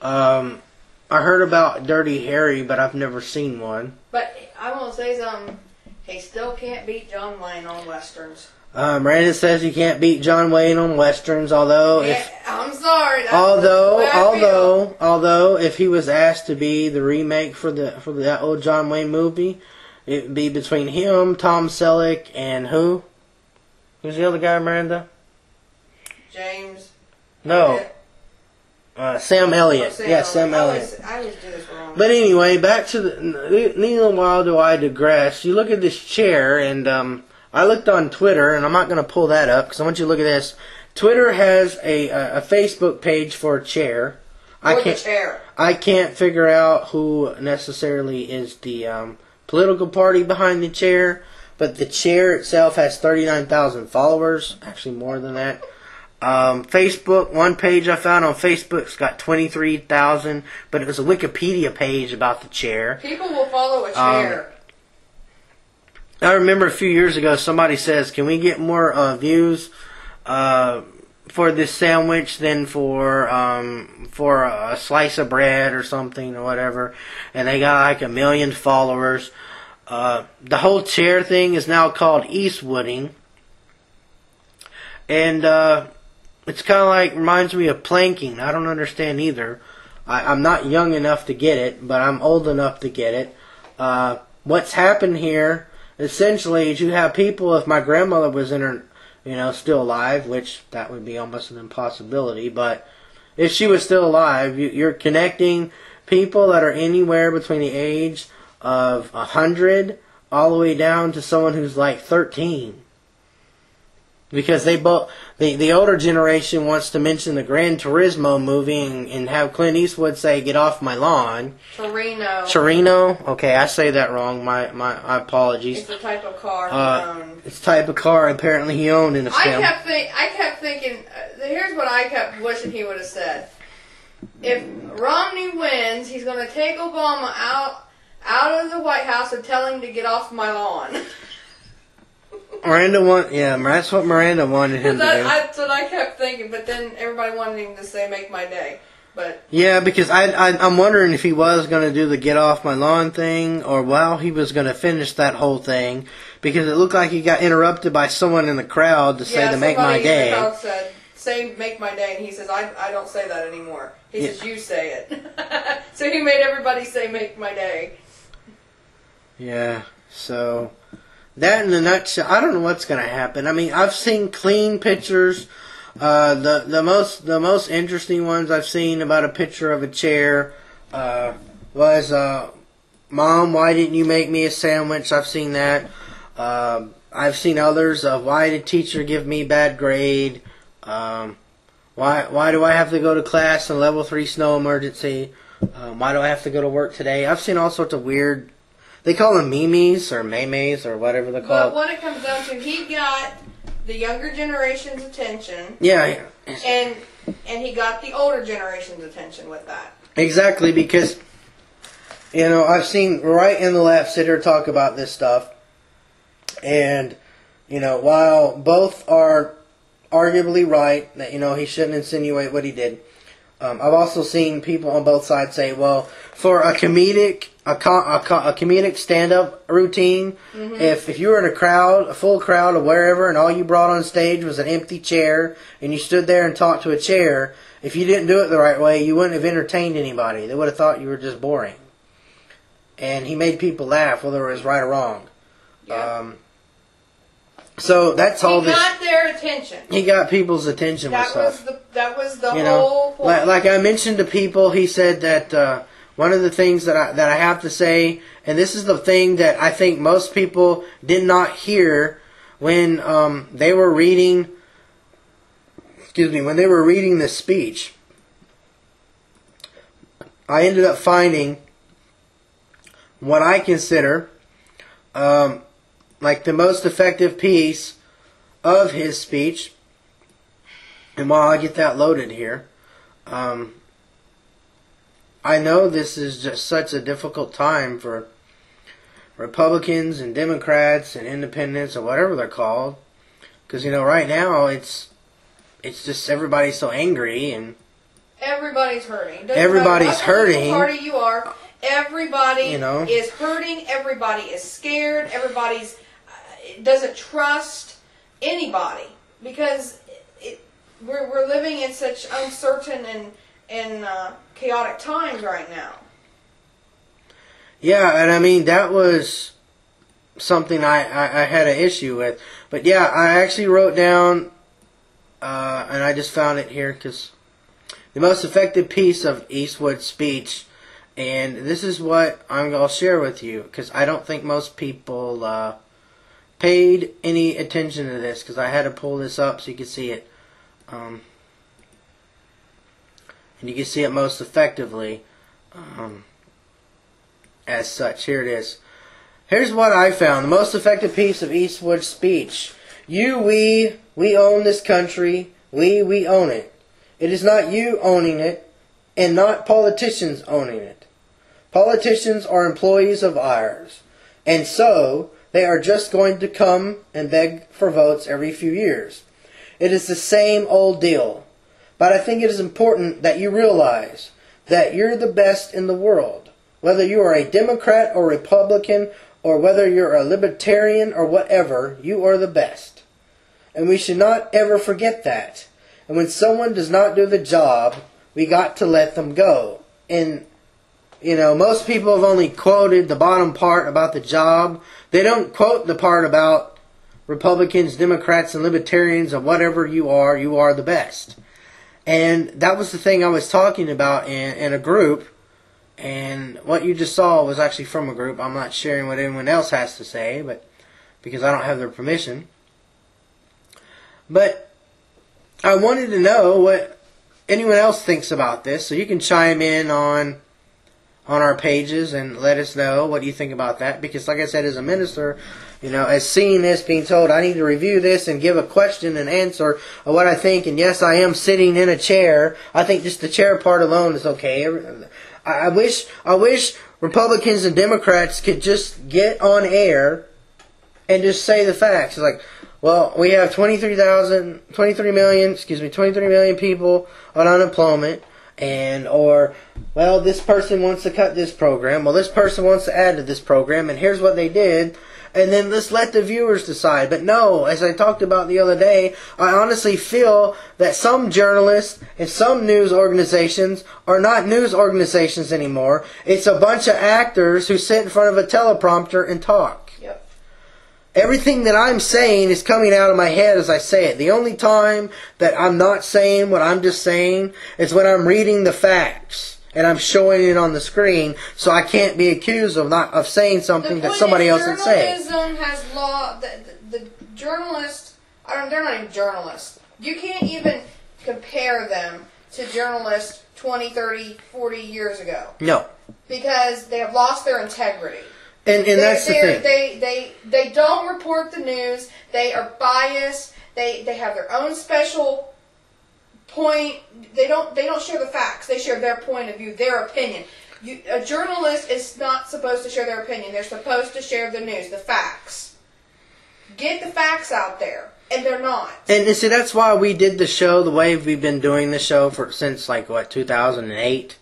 Um, I heard about Dirty Harry, but I've never seen one. But I want to say something. He still can't beat John Wayne on westerns. Um, Brandon says you can't beat John Wayne on westerns, although yeah, if I'm sorry. Although, although, although, if he was asked to be the remake for the for that old John Wayne movie, it would be between him, Tom Selleck, and who? Who's the other guy, Miranda? James. No. Yeah. Uh, Sam Elliott. Oh, yeah, Sam Elliott. I always do this wrong. But anyway, back to the... Neither while do I digress. You look at this chair, and um, I looked on Twitter, and I'm not going to pull that up, because I want you to look at this. Twitter has a, a, a Facebook page for a chair. For I can't, the chair. I can't figure out who necessarily is the um, political party behind the chair, but the chair itself has thirty-nine thousand followers. Actually, more than that. Um, Facebook, one page I found on Facebook's got twenty-three thousand, but it was a Wikipedia page about the chair. People will follow a chair. Um, I remember a few years ago somebody says, can we get more uh, views uh, for this sandwich than for um, for a slice of bread or something or whatever, and they got like a million followers. Uh, the whole chair thing is now called Eastwooding, and uh it's kind of like, reminds me of planking. I don't understand either. I, I'm not young enough to get it, but I'm old enough to get it. Uh, what's happened here, essentially, is you have people, if my grandmother was in her, you know, still alive, which that would be almost an impossibility, but if she was still alive, you, you're connecting people that are anywhere between the age of one hundred all the way down to someone who's like thirteen. Because they both, the, the older generation wants to mention the Gran Turismo movie and, and have Clint Eastwood say, "Get off my lawn." Torino. Torino. Okay, I say that wrong. My my apologies. It's the type of car he uh, owned. It's the type of car apparently he owned in a film. I kept think, I kept thinking. Uh, here's what I kept wishing he would have said: if Romney wins, he's going to take Obama out out of the White House and tell him to get off my lawn. Miranda want, yeah, that's what Miranda wanted him to do. That's what I kept thinking, but then everybody wanted him to say, "Make my day." But yeah, because I, I I'm wondering if he was going to do the "get off my lawn" thing, or well, he was going to finish that whole thing, because it looked like he got interrupted by someone in the crowd to say, yeah, "To make my day." Yeah, somebody in the crowd said, "Say make my day," and he says, "I I don't say that anymore." He yeah. says, "You say it." So he made everybody say, "Make my day." Yeah. So. That in a nutshell, I don't know what's going to happen. I mean, I've seen clean pictures. Uh, the the most the most interesting ones I've seen about a picture of a chair uh, was, uh, "Mom, why didn't you make me a sandwich?" I've seen that. Uh, I've seen others of, "Why did teacher give me bad grade?" Um, why why do I have to go to class in level three snow emergency? Um, why do I have to go to work today? I've seen all sorts of weird, they call them memes or memes or whatever they call it. But when it comes down to, he got the younger generation's attention. Yeah, yeah. And and he got the older generation's attention with that. Exactly, because, you know, I've seen right in the left sitter talk about this stuff. And, you know, while both are arguably right, that, you know, he shouldn't insinuate what he did, um, I've also seen people on both sides say, well, for a comedic a, co- a, co- a comedic stand-up routine, mm-hmm. if, if you were in a crowd, a full crowd or wherever, and all you brought on stage was an empty chair, and you stood there and talked to a chair, if you didn't do it the right way, you wouldn't have entertained anybody. They would have thought you were just boring. And he made people laugh, whether it was right or wrong. Yeah. Um, so that's he all this. He got their attention. He got people's attention that with was stuff. The, that was the you whole know, point. Like, like I mentioned to people, he said that uh, one of the things that I, that I have to say, and this is the thing that I think most people did not hear when um, they were reading, excuse me, when they were reading this speech, I ended up finding what I consider um, like the most effective piece of his speech. And while I get that loaded here, um, I know this is just such a difficult time for Republicans and Democrats and independents or whatever they're called, because, you know, right now it's it's just everybody's so angry and everybody's hurting. Doesn't everybody's hurting. What party you are, everybody you know. is hurting. Everybody is scared. Everybody's doesn't trust anybody because it, we're we're living in such uncertain and and uh, chaotic times right now. Yeah, and I mean that was something I, I, I had an issue with, but yeah, I actually wrote down, uh, and I just found it here because the most effective piece of Eastwood's speech. And this is what I'm going to share with you, because I don't think most people uh, paid any attention to this, because I had to pull this up so you could see it. Um, and you can see it most effectively um, as such. Here it is. Here's what I found. The most effective piece of Eastwood's speech. You, we, we own this country. We, we own it. It is not you owning it, and not politicians owning it. Politicians are employees of ours, and so they are just going to come and beg for votes every few years. It is the same old deal, but I think it is important that you realize that you're the best in the world, whether you are a Democrat or Republican, or whether you're a libertarian or whatever, you are the best. And we should not ever forget that. And when someone does not do the job, we got to let them go. And you know, most people have only quoted the bottom part about the job. They don't quote the part about Republicans, Democrats, and Libertarians, or whatever you are, you are the best. And that was the thing I was talking about in, in a group. And what you just saw was actually from a group. I'm not sharing what anyone else has to say, but because I don't have their permission. But I wanted to know what anyone else thinks about this, so you can chime in on... on our pages and let us know what you think about that, because like I said, as a minister, you know, as seeing this, being told I need to review this and give a question and answer of what I think, and yes, I am sitting in a chair. I think just the chair part alone is okay. I wish I wish Republicans and Democrats could just get on air and just say the facts. It's like, well, we have twenty-three thousand, twenty-three million, excuse me, twenty-three million people on unemployment. And, or, well, this person wants to cut this program. Well, this person wants to add to this program. And here's what they did. And then let's let the viewers decide. But no, as I talked about the other day, I honestly feel that some journalists and some news organizations are not news organizations anymore. It's a bunch of actors who sit in front of a teleprompter and talk. Yep. Everything that I'm saying is coming out of my head as I say it. The only time that I'm not saying what I'm just saying is when I'm reading the facts and I'm showing it on the screen, so I can't be accused of not of saying something that somebody else is saying. Journalism has law. The, the, the journalist, I don't. They're not even journalists. You can't even compare them to journalists twenty, thirty, forty years ago. No. Because they have lost their integrity. And, and that's the thing. They, they, they don't report the news. They are biased. They, they have their own special point. They don't, they don't share the facts. They share their point of view, their opinion. You, a journalist is not supposed to share their opinion. They're supposed to share the news, the facts. Get the facts out there. And they're not. And, and see, that's why we did the show the way we've been doing the show for since, like, what, two thousand eight.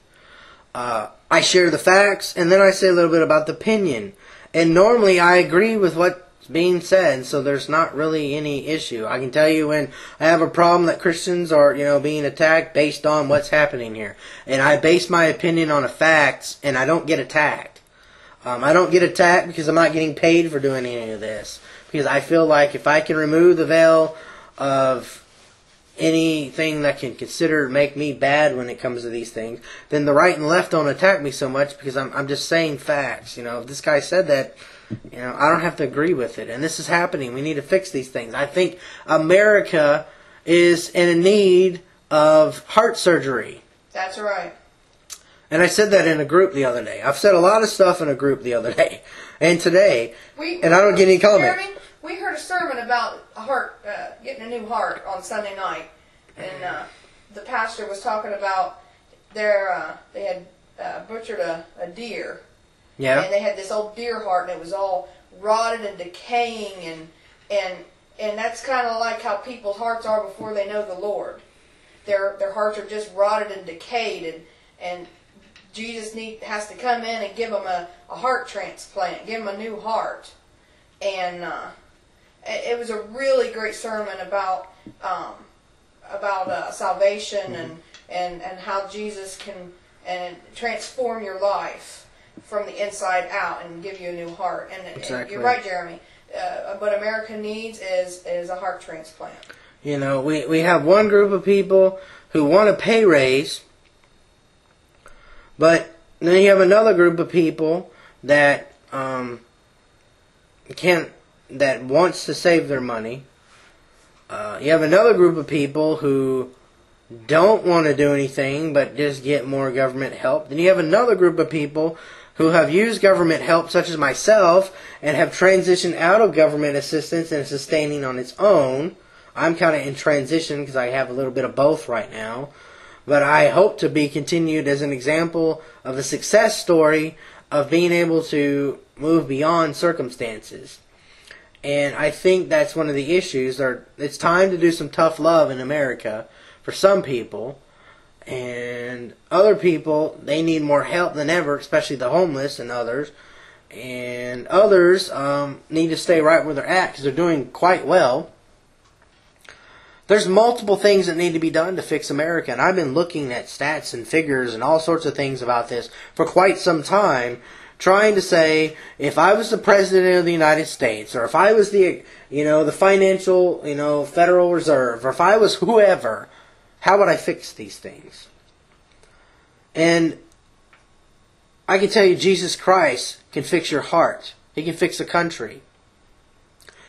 Uh, I share the facts, and then I say a little bit about the opinion. And normally I agree with what's being said, so there's not really any issue. I can tell you when I have a problem that Christians are, you know, being attacked based on what's happening here. And I base my opinion on the facts, and I don't get attacked. Um, I don't get attacked because I'm not getting paid for doing any of this. Because I feel like if I can remove the veil of anything that can consider make me bad when it comes to these things, then the right and left don't attack me so much because I'm I'm just saying facts. You know, if this guy said that, you know, I don't have to agree with it. And this is happening. We need to fix these things. I think America is in need of heart surgery. That's right. And I said that in a group the other day. I've said a lot of stuff in a group the other day. And today, we, and I don't get any comment. Jeremy, we heard a sermon about a heart, uh, getting a new heart on Sunday night, and uh, the pastor was talking about their uh, they had uh, butchered a, a deer, yeah, and they had this old deer heart, and it was all rotted and decaying, and and and that's kind of like how people's hearts are before they know the Lord. Their their hearts are just rotted and decayed, and and. Jesus need, has to come in and give him a, a heart transplant, give him a new heart. And uh, it, it was a really great sermon about um, about uh, salvation and, and, and how Jesus can and transform your life from the inside out and give you a new heart. And, exactly. And you're right, Jeremy. Uh, what America needs is, is a heart transplant. You know, we, we have one group of people who want a pay raise. But then you have another group of people that um, can't, that wants to save their money. Uh, you have another group of people who don't want to do anything but just get more government help. Then you have another group of people who have used government help, such as myself, and have transitioned out of government assistance and sustaining on its own. I'm kind of in transition because I have a little bit of both right now. But I hope to be continued as an example of a success story of being able to move beyond circumstances. And I think that's one of the issues. Or it's time to do some tough love in America for some people. And other people, they need more help than ever, especially the homeless and others. And others um, need to stay right where they're at because they're doing quite well. There's multiple things that need to be done to fix America, and I've been looking at stats and figures and all sorts of things about this for quite some time, trying to say, if I was the president of the United States, or if I was the, you know, the financial, you know, Federal Reserve, or if I was whoever, how would I fix these things? And I can tell you, Jesus Christ can fix your heart. He can fix the country.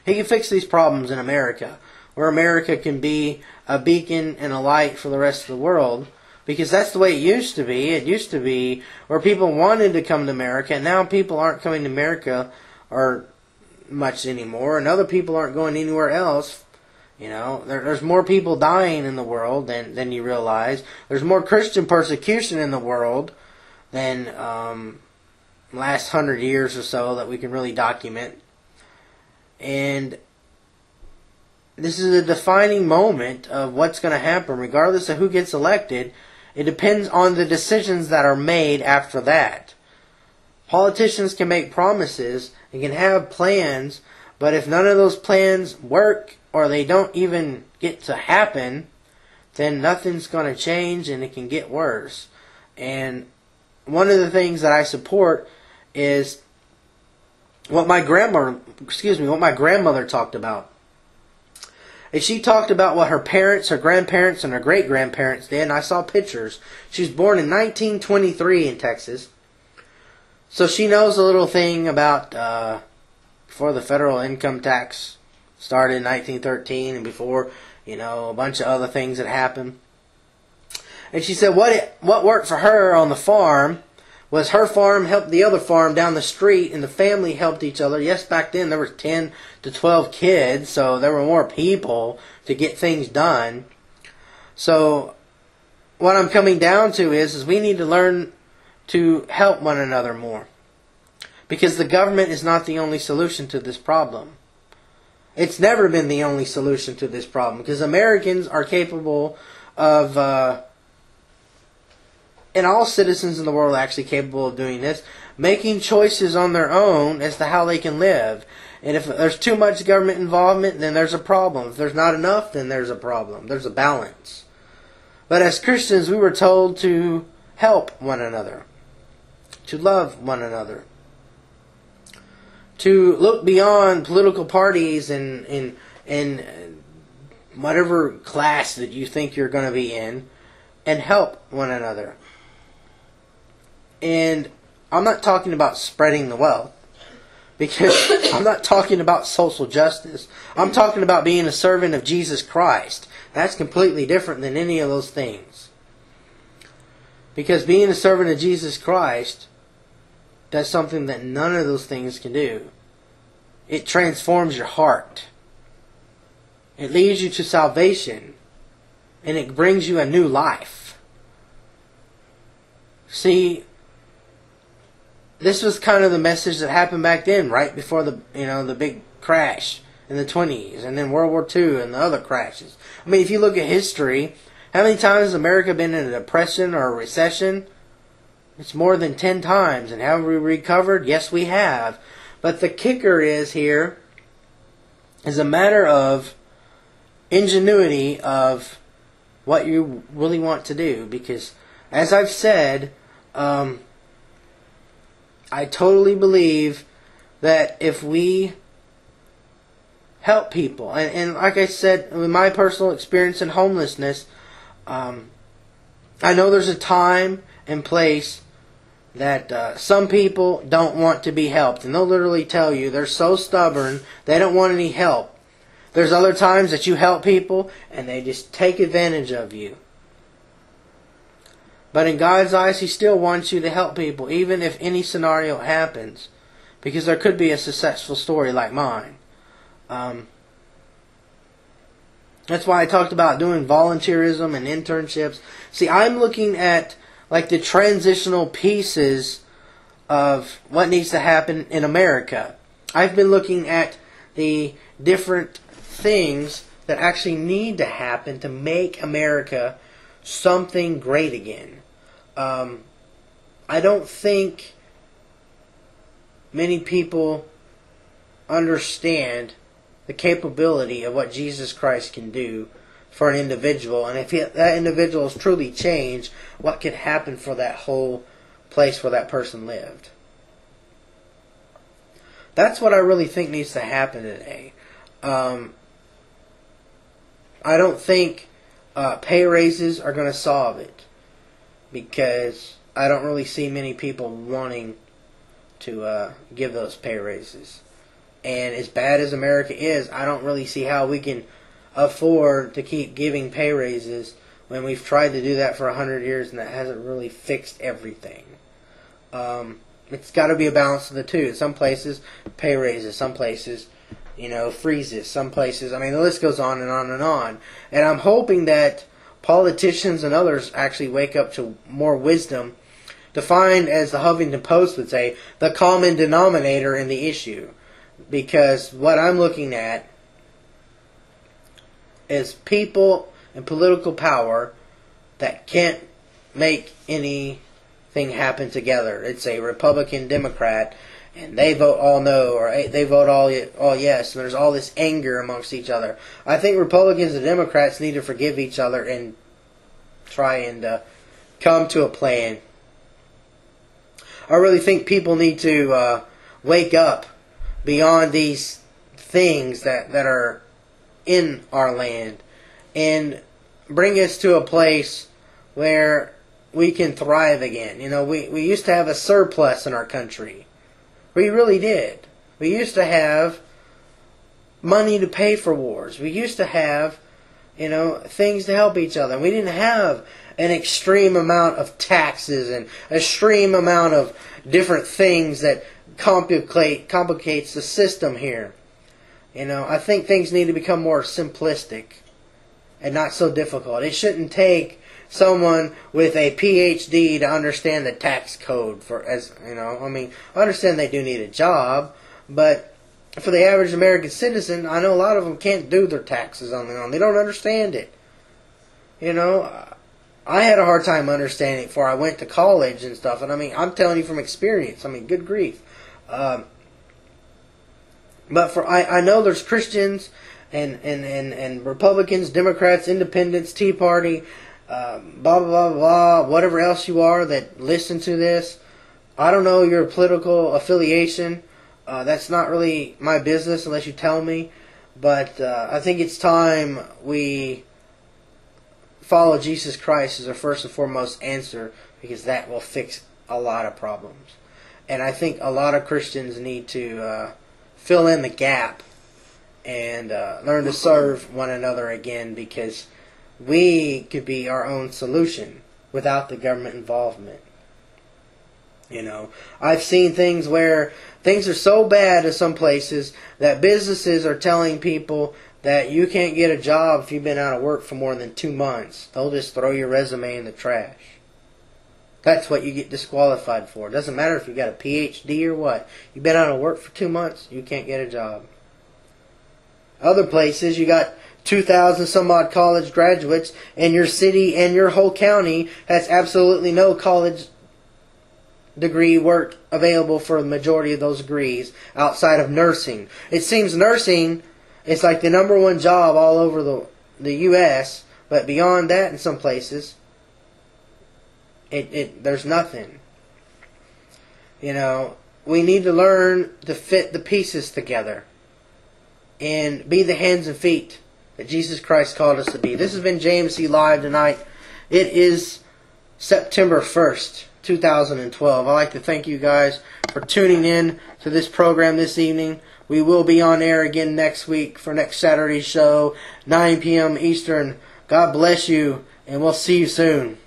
He can fix these problems in America, where America can be a beacon and a light for the rest of the world, because that's the way it used to be. It used to be where people wanted to come to America, and now people aren't coming to America or much anymore, and other people aren't going anywhere else. You know, there, there's more people dying in the world than, than you realize. There's more Christian persecution in the world than um, last hundred years or so that we can really document. And this is a defining moment of what's going to happen. Regardless of who gets elected, it depends on the decisions that are made after that. Politicians can make promises and can have plans, but if none of those plans work or they don't even get to happen, then nothing's going to change and it can get worse. And one of the things that I support is what my grandma, excuse me, what my grandmother talked about. And she talked about what her parents, her grandparents, and her great-grandparents did, and I saw pictures. She was born in nineteen twenty-three in Texas. So she knows a little thing about, uh, before the federal income tax started in nineteen thirteen and before, you know, a bunch of other things that happened. And she said what it, what worked for her on the farm was her farm helped the other farm down the street, and the family helped each other. Yes, back then there were ten to twelve kids, so there were more people to get things done. So what I'm coming down to is, is we need to learn to help one another more, because the government is not the only solution to this problem. It's never been the only solution to this problem, because Americans are capable of... Uh, And all citizens in the world are actually capable of doing this, making choices on their own as to how they can live. And if there's too much government involvement, then there's a problem. If there's not enough, then there's a problem. There's a balance. But as Christians, we were told to help one another, to love one another, to look beyond political parties and, and, and whatever class that you think you're going to be in, and help one another. And I'm not talking about spreading the wealth, because I'm not talking about social justice. I'm talking about being a servant of Jesus Christ. That's completely different than any of those things. Because being a servant of Jesus Christ does something that none of those things can do. It transforms your heart. It leads you to salvation. And it brings you a new life. See, this was kind of the message that happened back then, right before the you know the big crash in the twenties, and then World War Two and the other crashes. I mean, if you look at history, how many times has America been in a depression or a recession? It's more than ten times. And have we recovered? Yes, we have. But the kicker is here is a matter of ingenuity of what you really want to do, because as I've said, um, I totally believe that if we help people, and, and like I said, with my personal experience in homelessness, um, I know there's a time and place that uh, some people don't want to be helped, and they'll literally tell you they're so stubborn, they don't want any help. There's other times that you help people and they just take advantage of you. But in God's eyes, He still wants you to help people, even if any scenario happens. Because there could be a successful story like mine. Um, that's why I talked about doing volunteerism and internships. See, I'm looking at like the transitional pieces of what needs to happen in America. I've been looking at the different things that actually need to happen to make America something great again. Um, I don't think many people understand the capability of what Jesus Christ can do for an individual. And if he, that individual is truly changed, what could happen for that whole place where that person lived? That's what I really think needs to happen today. Um, I don't think uh, pay raises are going to solve it, because I don't really see many people wanting to uh, give those pay raises. And as bad as America is, I don't really see how we can afford to keep giving pay raises when we've tried to do that for a hundred years and that hasn't really fixed everything. Um, it's got to be a balance of the two. In some places, pay raises. Some places... You know, freezes, some places. I mean, the list goes on and on and on. And I'm hoping that politicians and others actually wake up to more wisdom to find, as the Huffington Post would say, the common denominator in the issue. Because what I'm looking at is people and political power that can't make anything happen together. It's a Republican, Democrat, and they vote all no, or they vote all all yes, and there's all this anger amongst each other. I think Republicans and Democrats need to forgive each other and try and uh, come to a plan. I really think people need to uh, wake up beyond these things that, that are in our land and bring us to a place where we can thrive again. You know, we, we used to have a surplus in our country. We really did. We used to have money to pay for wars. We used to have, you know, things to help each other. We didn't have an extreme amount of taxes and an extreme amount of different things that complicate complicates the system here. You know, I think things need to become more simplistic and not so difficult. It shouldn't take someone with a P H D to understand the tax code for, as you know, I mean, I understand they do need a job, but for the average American citizen, I know a lot of them can't do their taxes on their own. They don't understand it. You know, I had a hard time understanding it before I went to college and stuff. And I mean, I'm telling you from experience. I mean, good grief. Um, but for I, I know there's Christians and, and, and, and Republicans, Democrats, Independents, Tea Party, um, blah, blah, blah, blah, whatever else you are that listen to this. I don't know your political affiliation. Uh, that's not really my business unless you tell me. But uh, I think it's time we follow Jesus Christ as our first and foremost answer, because that will fix a lot of problems. And I think a lot of Christians need to uh, fill in the gap and uh, learn to serve one another again, because we could be our own solution without the government involvement. You know, I've seen things where things are so bad in some places that businesses are telling people that you can't get a job if you've been out of work for more than two months. They'll just throw your resume in the trash. That's what you get disqualified for. It doesn't matter if you got a P H D or what. You've been out of work for two months, you can't get a job. Other places, you got two thousand some odd college graduates, and your city and your whole county has absolutely no college degree work available for the majority of those degrees outside of nursing. It seems nursing is like the number one job all over the the U S, but beyond that in some places it, it there's nothing. You know, we need to learn to fit the pieces together and be the hands and feet that Jesus Christ called us to be. This has been J M C Live tonight. It is September first, two thousand twelve. I'd like to thank you guys for tuning in to this program this evening. We will be on air again next week for next Saturday's show, nine p m Eastern. God bless you, and we'll see you soon.